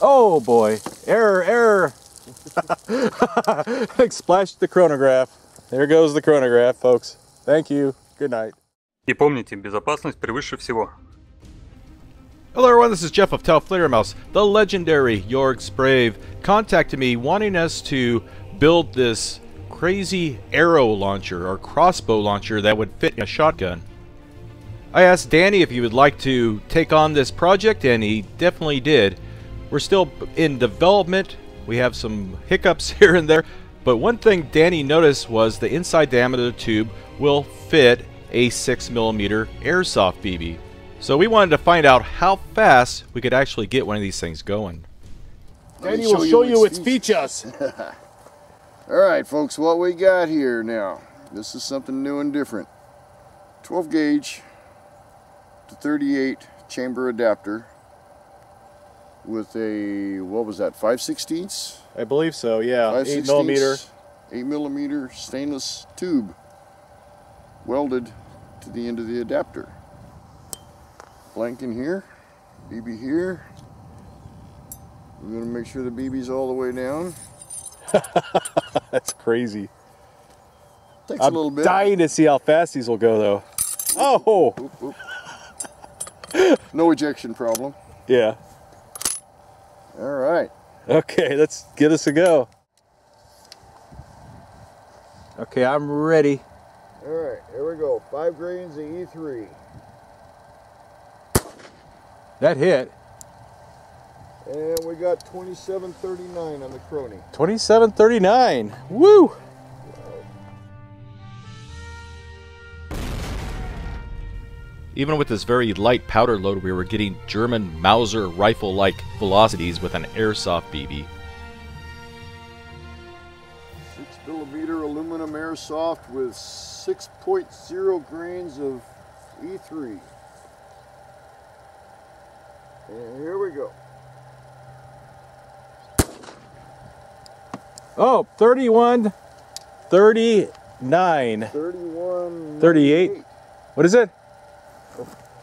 Oh boy, error, error. Splashed the chronograph. There goes the chronograph, folks. Thank you. Good night. И помните, безопасность превыше всего. Hello everyone, this is Jeff of TAOFLEDERMAUS, the legendary Joerg Sprave contacted me wanting us to build this crazy arrow launcher or crossbow launcher that would fit in a shotgun. I asked Danny if he would like to take on this project and he definitely did. We're still in development, we have some hiccups here and there, but one thing Danny noticed was the inside diameter of the tube will fit a 6mm airsoft BB. So we wanted to find out how fast we could actually get one of these things going. Danny will show you its features. Alright folks, what we got here now, this is something new and different. 12 gauge to 38 chamber adapter with a, what was that, 5/16? I believe so, yeah, 8mm stainless tube welded to the end of the adapter. Blank in here, BB here. We're going to make sure the BB's all the way down. That's crazy. Takes a little bit. I'm dying to see how fast these will go though. Oh! Oop, oop. No ejection problem. Yeah. Alright. Okay, let's give this a go. Okay, I'm ready. Alright, here we go. 5 grains of E3. That hit. And we got 2739 on the Crony. 2739. Woo! Even with this very light powder load, we were getting German Mauser rifle-like velocities with an airsoft BB. 6mm aluminum airsoft with 6.0 grains of E3. And here we go. Oh, 31, 39. 31, 38. What is it?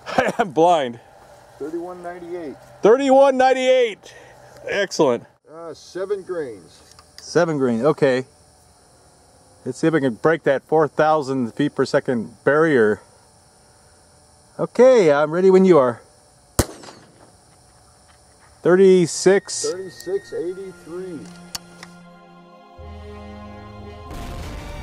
I am blind. 3198. 3198. Excellent. 7 grains. 7 grains. Okay. Let's see if we can break that 4,000 feet per second barrier. Okay, I'm ready when you are. 36. 3683.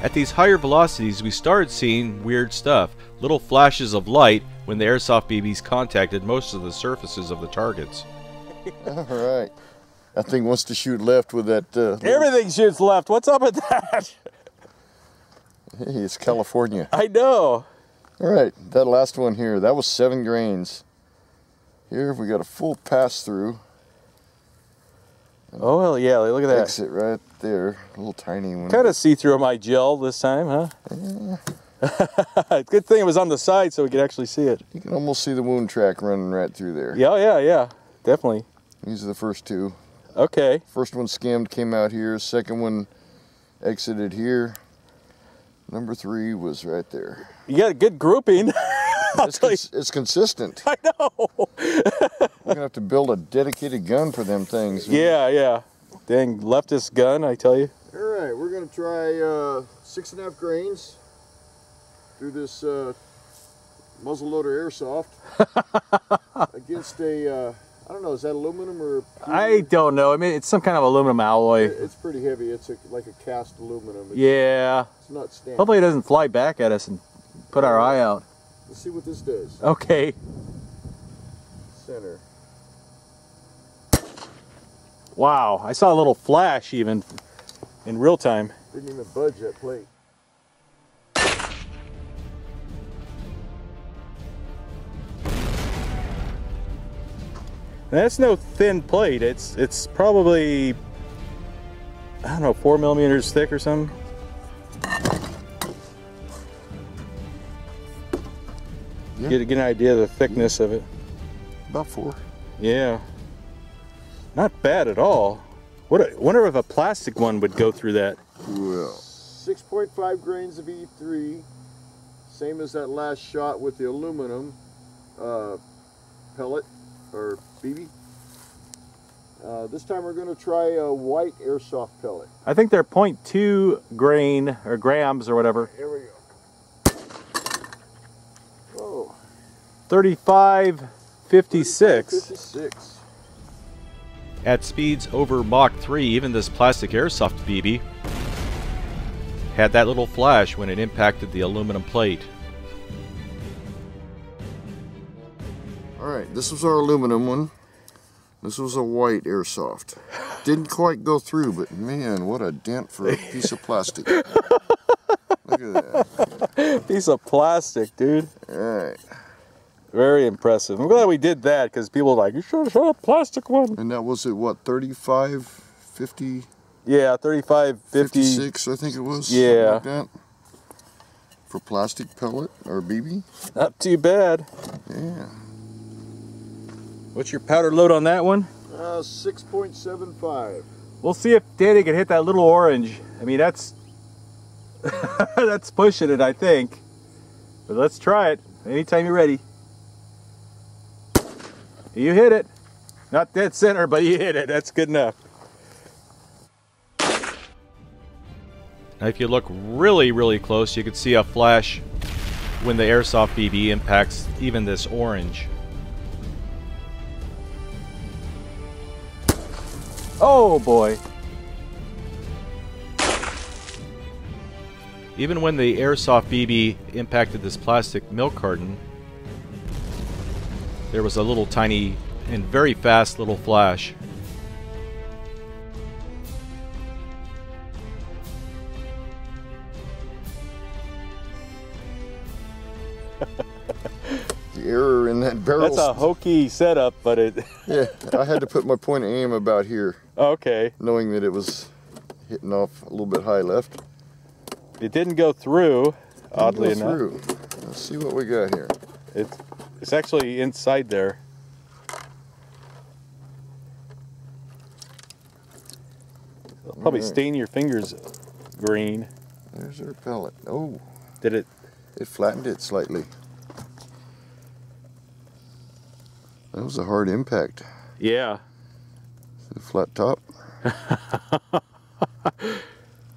At these higher velocities, we started seeing weird stuff, little flashes of light when the airsoft BBs contacted most of the surfaces of the targets. All right. That thing wants to shoot left with that... Everything shoots left. What's up with that? Hey, it's California. I know. All right. That last one here, that was 7 grains. Here, we got a full pass-through. Oh, well, yeah, look at that. Exit right there, a little tiny one. Kind of see-through my gel this time, huh? Yeah. Good thing it was on the side so we could actually see it. You can almost see the wound track running right through there. Yeah, yeah, yeah, definitely. These are the first two. Okay. First one skimmed, came out here. Second one exited here. Number 3 was right there. You got a good grouping. It's consistent. I know. We're going to have to build a dedicated gun for them things. Yeah, yeah. Dang leftist gun, I tell you. All right, we're going to try 6.5 grains through this muzzleloader airsoft against a, I don't know, is that aluminum or pewter? I don't know. I mean, it's some kind of aluminum alloy. It's pretty heavy. It's like a cast aluminum. It's, yeah. It's not stamped. Hopefully it doesn't fly back at us and put our eye out. Let's see what this does. Okay. Center. Wow, I saw a little flash even in real time. Didn't even budge that plate. Now, that's no thin plate. It's probably, I don't know, 4mm thick or something. Get an idea of the thickness of it. About 4. Yeah. Not bad at all. What? I wonder if a plastic one would go through that. Well. 6.5 grains of E3, same as that last shot with the aluminum pellet or BB. This time we're going to try a white airsoft pellet. I think they're 0.2 grain or grams or whatever. Here we go. Whoa. 35.56. At speeds over Mach 3, even this plastic airsoft BB had that little flash when it impacted the aluminum plate. Alright, this was our aluminum one. This was a white airsoft. Didn't quite go through, but man, what a dent for a piece of plastic. Look at that. Piece of plastic, dude. Alright. Very impressive. I'm glad we did that, because people are like, you should have shot a plastic one. And that was at what, 35, 50? Yeah, 35, 50. 56, I think it was. Yeah. Like that. For plastic pellet or BB. Not too bad. Yeah. What's your powder load on that one? 6.75. We'll see if Danny can hit that little orange. I mean, that's that's pushing it, I think. But let's try it. Anytime you're ready. You hit it. Not dead center, but you hit it. That's good enough. Now, if you look really, really close, you can see a flash when the airsoft BB impacts even this orange. Oh boy. Even when the airsoft BB impacted this plastic milk carton, there was a little tiny and very fast little flash. The error in that barrel. That's a hokey setup, but it... Yeah, I had to put my point of aim about here. Okay. Knowing that it was hitting off a little bit high left. It didn't go through, oddly enough. Let's see what we got here. It's actually inside there. It'll probably stain your fingers green. There's our pellet. Oh. Did it? It flattened it slightly. That was a hard impact. Yeah. The flat top.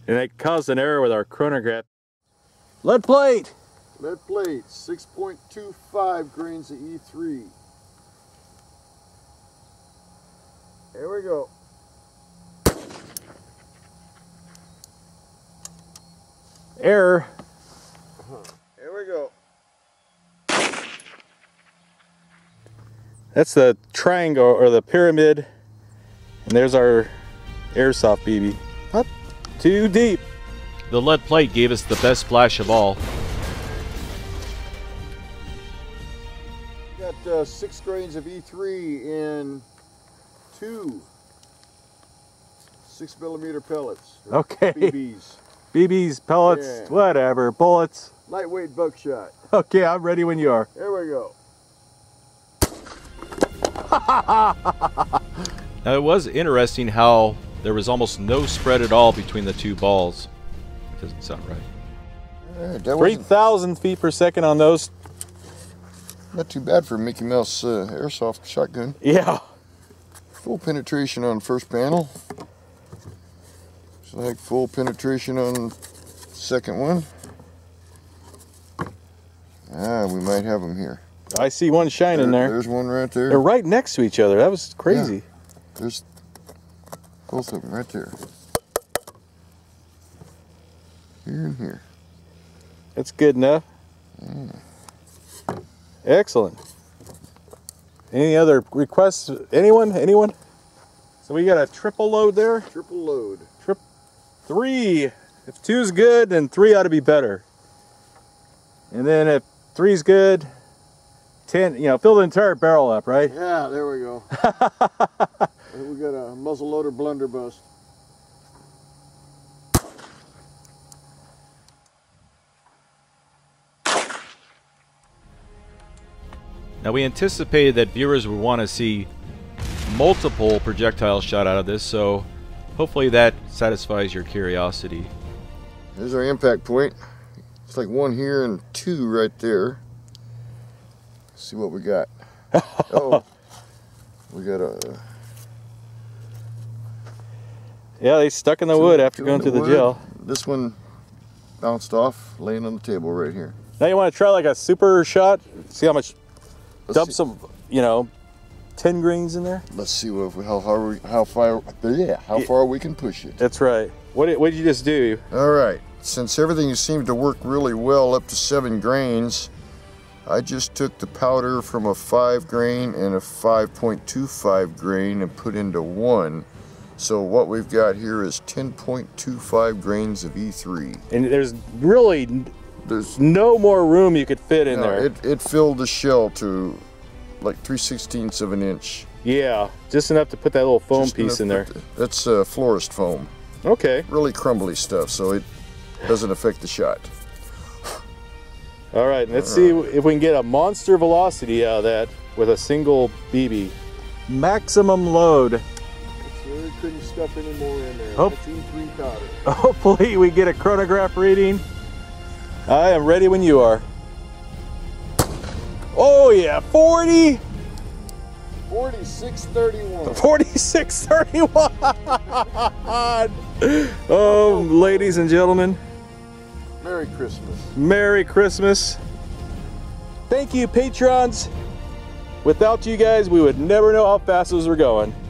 And that caused an error with our chronograph. Lead plate! Lead plate, 6.25 grains of E3. There we go. Error. There we go. That's the triangle or the pyramid. And there's our airsoft BB. Up too deep. The lead plate gave us the best flash of all. Got 6 grains of E3 in 2 6mm pellets. Okay. BBs. BBs, pellets, yeah. Whatever, bullets. Lightweight buckshot. Okay, I'm ready when you are. There we go. Now it was interesting how there was almost no spread at all between the two balls. It doesn't sound right. 3,000 feet per second on those. Not too bad for Mickey Mouse airsoft shotgun. Yeah. Full penetration on first panel. It's like full penetration on second one. Ah, we might have them here. I see one shining there. There's one right there. They're right next to each other. That was crazy. Yeah. There's both of them right there. Here and here. That's good enough. Mm. Excellent. Any other requests? Anyone? Anyone? So we got a triple load there? Triple load. Three. If two's good, then three ought to be better. And then if three's good, 10, you know, fill the entire barrel up, right? Yeah, there we go. We got a muzzle loader blunderbuss. Now we anticipated that viewers would want to see multiple projectiles shot out of this, so hopefully that satisfies your curiosity. There's our impact point. It's like one here and two right there. Let's see what we got. Oh, we got a Yeah, they stuck in the wood after going through the jail. This one bounced off, laying on the table right here. Now you want to try like a super shot? See how much, dump some, you know, 10 grains in there. Let's see how far we can push it. That's right. What did you just do? All right, since everything seemed to work really well up to 7 grains, I just took the powder from a 5 grain and a 5.25 grain and put into one. So what we've got here is 10.25 grains of E3. And there's really no more room you could fit in there. It filled the shell to like 3/16 of an inch. Yeah, just enough to put that little foam piece in there. That's florist foam. Okay. Really crumbly stuff, so it doesn't affect the shot. All right, let's see if we can get a monster velocity out of that with a single BB. Maximum load. Really couldn't stuff any more in there. Hopefully we get a chronograph reading. I am ready when you are. Oh yeah, 40. 4631. 4631. Oh, ladies and gentlemen. Merry Christmas. Merry Christmas. Thank you, patrons. Without you guys, we would never know how fast those were going.